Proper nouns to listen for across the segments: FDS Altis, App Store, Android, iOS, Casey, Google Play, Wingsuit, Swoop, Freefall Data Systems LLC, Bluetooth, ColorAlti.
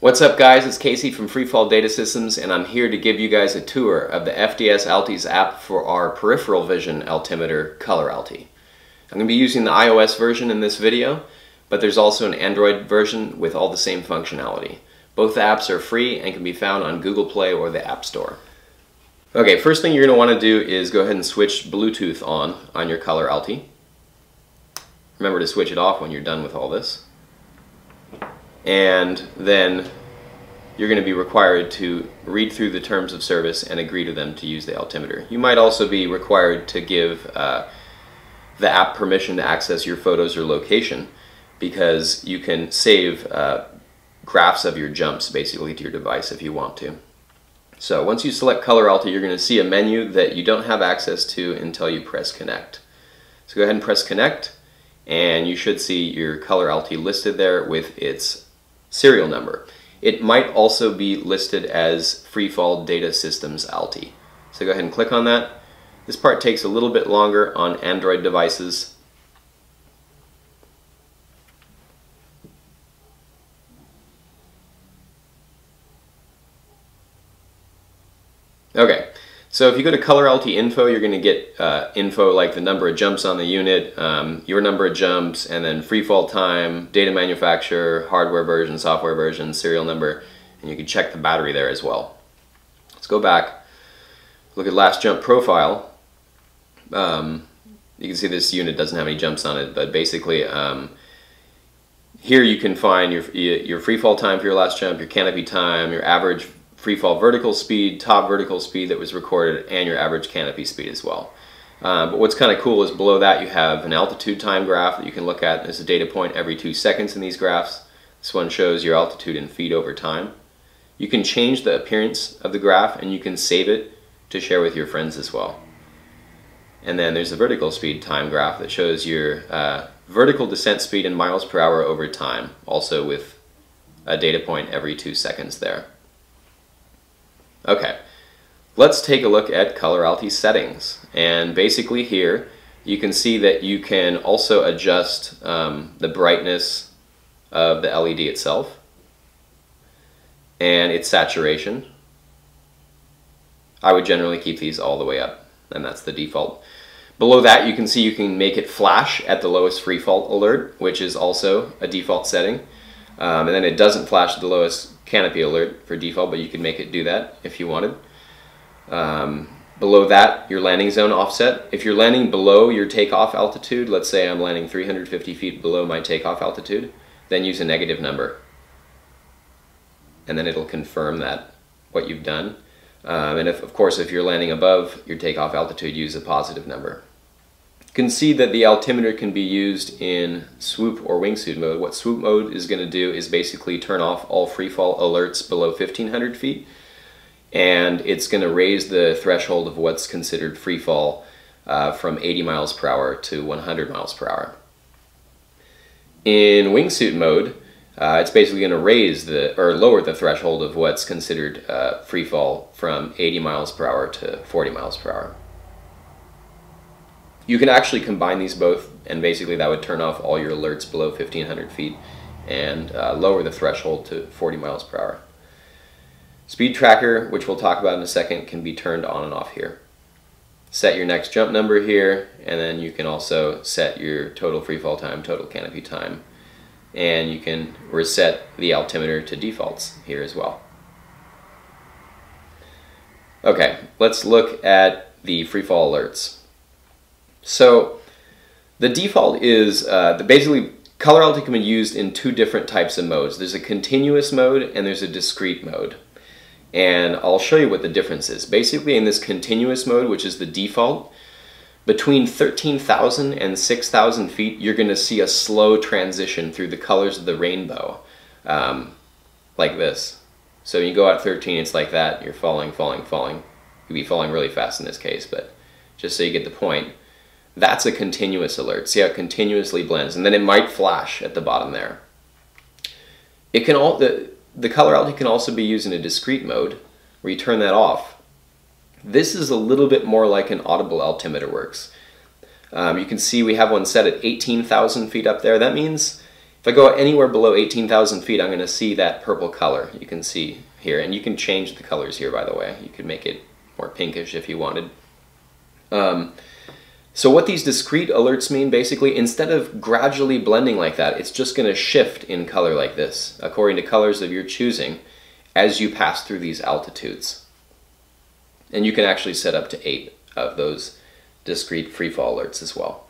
What's up guys, it's Casey from Freefall Data Systems and I'm here to give you guys a tour of the FDS Altis app for our peripheral vision altimeter ColorAlti. I'm going to be using the iOS version in this video, but there's also an Android version with all the same functionality. Both apps are free and can be found on Google Play or the App Store. Okay, first thing you're going to want to do is go ahead and switch Bluetooth on your ColorAlti. Remember to switch it off when you're done with all this. And then you're going to be required to read through the terms of service and agree to them to use the altimeter. You might also be required to give the app permission to access your photos or location, because you can save graphs of your jumps basically to your device if you want to. So once you select ColorAlti, you're going to see a menu that you don't have access to until you press connect. So go ahead and press connect and you should see your ColorAlti listed there with its serial number. It might also be listed as Freefall Data Systems LLC. So go ahead and click on that. This part takes a little bit longer on Android devices. Okay, so if you go to ColorAlti info, you're going to get info like the number of jumps on the unit, your number of jumps, and then freefall time, data manufacturer, hardware version, software version, serial number, and you can check the battery there as well. Let's go back, look at last jump profile. You can see this unit doesn't have any jumps on it, but basically here you can find your freefall time for your last jump, your canopy time, your average freefall vertical speed, top vertical speed that was recorded, and your average canopy speed as well. But what's kind of cool is below that you have an altitude time graph that you can look at. There's a data point every 2 seconds in these graphs. This one shows your altitude in feet over time. You can change the appearance of the graph and you can save it to share with your friends as well. And then there's the vertical speed time graph that shows your vertical descent speed in miles per hour over time, also with a data point every 2 seconds there. Okay, let's take a look at ColorAlti settings, and basically here you can see that you can also adjust the brightness of the LED itself and its saturation. I would generally keep these all the way up, and that's the default. Below that you can see you can make it flash at the lowest freefall alert, which is also a default setting. And then it doesn't flash the lowest canopy alert for default, but you can make it do that if you wanted. Below that, your landing zone offset. If you're landing below your takeoff altitude, let's say I'm landing 350 feet below my takeoff altitude, then use a negative number. And then it'll confirm that, what you've done. And if, of course, if you're landing above your takeoff altitude, use a positive number. You can see that the altimeter can be used in swoop or wingsuit mode. What swoop mode is going to do is basically turn off all freefall alerts below 1500 feet, and it's going to raise the threshold of what's considered freefall from 80 miles per hour to 100 miles per hour. In wingsuit mode, it's basically going to raise or lower the threshold of what's considered freefall from 80 miles per hour to 40 miles per hour. You can actually combine these both, and basically that would turn off all your alerts below 1500 feet and lower the threshold to 40 miles per hour. Speed tracker, which we'll talk about in a second, can be turned on and off here. Set your next jump number here, and then you can also set your total freefall time, total canopy time, and you can reset the altimeter to defaults here as well. Okay, let's look at the freefall alerts. So the default is basically ColorAlti can be used in two different types of modes. There's a continuous mode and there's a discrete mode. And I'll show you what the difference is. Basically in this continuous mode, which is the default, between 13,000 and 6,000 feet, you're going to see a slow transition through the colors of the rainbow, like this. So you go out 13, it's like that. You're falling, falling, falling. You'll be falling really fast in this case, but just so you get the point. That's a continuous alert. See how it continuously blends, and then it might flash at the bottom there. It can all the ColorAlti can also be used in a discrete mode, where you turn that off. This is a little bit more like an audible altimeter works. You can see we have one set at 18,000 feet up there. That means if I go anywhere below 18,000 feet, I'm going to see that purple color you can see here. And you can change the colors here, by the way. You could make it more pinkish if you wanted. So what these discrete alerts mean, basically, instead of gradually blending like that, it's just going to shift in color like this, according to colors of your choosing, as you pass through these altitudes. And you can actually set up to 8 of those discrete freefall alerts as well.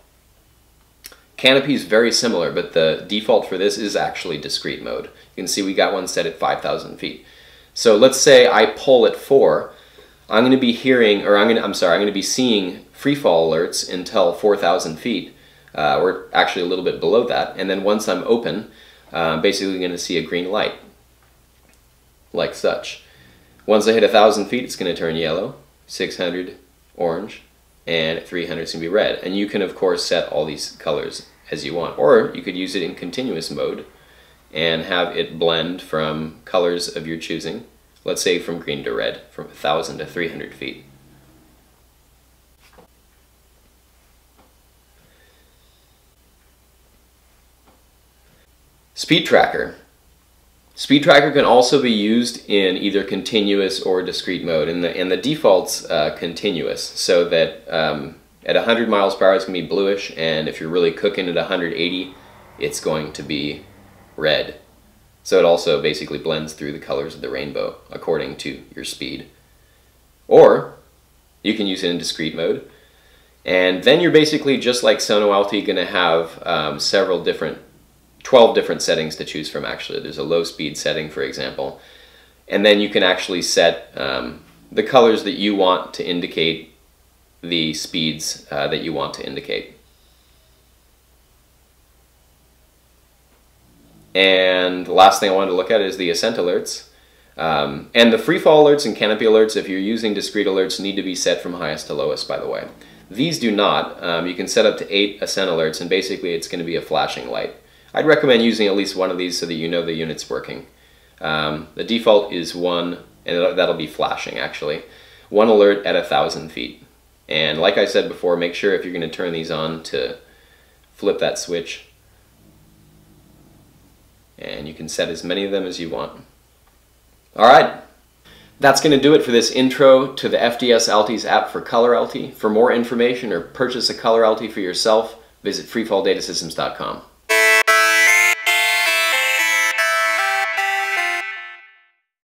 Canopy is very similar, but the default for this is actually discrete mode. You can see we got one set at 5,000 feet. So let's say I pull at 4. I'm going to be hearing, or I'm going to be seeing freefall alerts until 4,000 feet, or actually a little bit below that. And then once I'm open, I'm basically going to see a green light, like such. Once I hit 1,000 feet, it's going to turn yellow, 600 orange, and 300 is going to be red. And you can, of course, set all these colors as you want. Or you could use it in continuous mode and have it blend from colors of your choosing. Let's say from green to red, from 1,000 to 300 feet. Speed tracker. Speed tracker can also be used in either continuous or discrete mode, and the default's continuous, so that at 100 miles per hour it's going to be bluish, and if you're really cooking at 180, it's going to be red. So it also basically blends through the colors of the rainbow according to your speed. Or you can use it in discrete mode, and then you're basically, just like ColorAlti, going to have 12 different settings to choose from, actually. There's a low speed setting, for example. And then you can actually set the colors that you want to indicate the speeds that you want to indicate. And the last thing I wanted to look at is the ascent alerts. And the freefall alerts and canopy alerts, if you're using discrete alerts, need to be set from highest to lowest, by the way. These do not. You can set up to 8 ascent alerts, and basically it's going to be a flashing light. I'd recommend using at least one of these so that you know the unit's working. The default is 1, and that'll be flashing, actually. 1 alert at 1,000 feet. And like I said before, make sure if you're going to turn these on to flip that switch. And you can set as many of them as you want. Alright, that's going to do it for this intro to the FDS Altis app for ColorAlti. For more information or purchase a ColorAlti for yourself, visit freefallDataSystems.com.